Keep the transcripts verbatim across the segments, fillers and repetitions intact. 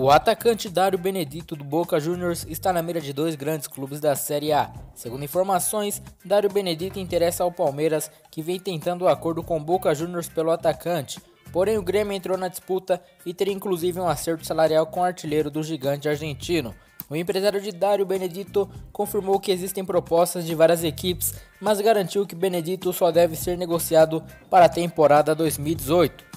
O atacante Darío Benedetto do Boca Juniors está na mira de dois grandes clubes da Série A. Segundo informações, Darío Benedetto interessa ao Palmeiras, que vem tentando um acordo com o Boca Juniors pelo atacante. Porém, o Grêmio entrou na disputa e teria inclusive um acerto salarial com o artilheiro do gigante argentino. O empresário de Darío Benedetto confirmou que existem propostas de várias equipes, mas garantiu que Benedetto só deve ser negociado para a temporada dois mil e dezoito.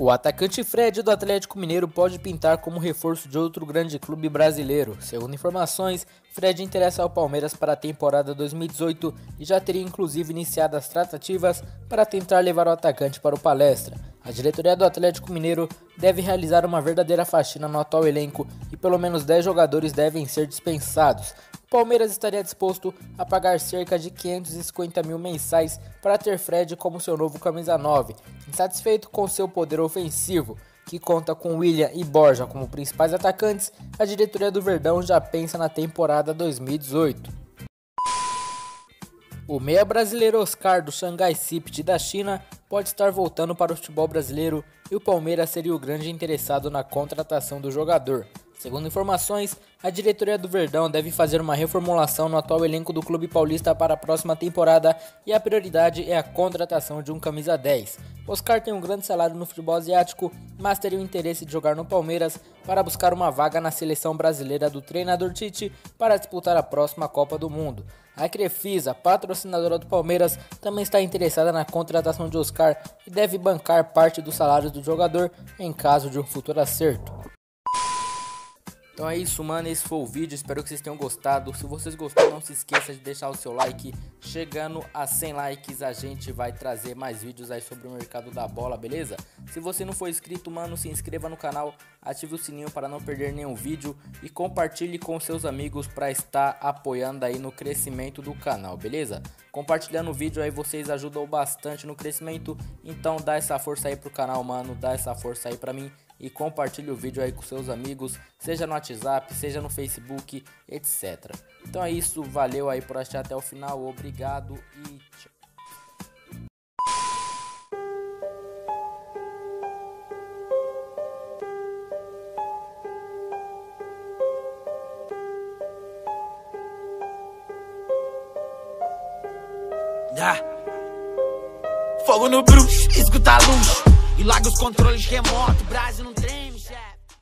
O atacante Fred do Atlético Mineiro pode pintar como reforço de outro grande clube brasileiro. Segundo informações, Fred interessa ao Palmeiras para a temporada dois mil e dezoito e já teria inclusive iniciado as tratativas para tentar levar o atacante para o Palestra. A diretoria do Atlético Mineiro deve realizar uma verdadeira faxina no atual elenco e pelo menos dez jogadores devem ser dispensados. O Palmeiras estaria disposto a pagar cerca de quinhentos e cinquenta mil mensais para ter Fred como seu novo camisa nove, insatisfeito com seu poder ofensivo, que conta com William e Borja como principais atacantes. A diretoria do Verdão já pensa na temporada dois mil e dezoito. O meia brasileiro Oscar do Shanghai S I P G da China pode estar voltando para o futebol brasileiro e o Palmeiras seria o grande interessado na contratação do jogador. Segundo informações, a diretoria do Verdão deve fazer uma reformulação no atual elenco do clube paulista para a próxima temporada e a prioridade é a contratação de um camisa dez. Oscar tem um grande salário no futebol asiático, mas teria o interesse de jogar no Palmeiras para buscar uma vaga na seleção brasileira do treinador Tite para disputar a próxima Copa do Mundo. A Crefisa, patrocinadora do Palmeiras, também está interessada na contratação de Oscar e deve bancar parte do salário do jogador em caso de um futuro acerto. Então é isso, mano, esse foi o vídeo, espero que vocês tenham gostado. Se vocês gostaram, não se esqueça de deixar o seu like. Chegando a cem likes, a gente vai trazer mais vídeos aí sobre o mercado da bola, beleza? Se você não for inscrito, mano, se inscreva no canal, ative o sininho para não perder nenhum vídeo e compartilhe com seus amigos para estar apoiando aí no crescimento do canal, beleza? Compartilhando o vídeo aí vocês ajudam bastante no crescimento, então dá essa força aí pro canal, mano, dá essa força aí pra mim. E compartilhe o vídeo aí com seus amigos, seja no WhatsApp, seja no Facebook, etcétera. Então é isso, valeu aí por assistir até o final, obrigado e tchau. Yeah. Fogo no bruxo, escuta a luz e larga os controles remotos, Brasil não trem.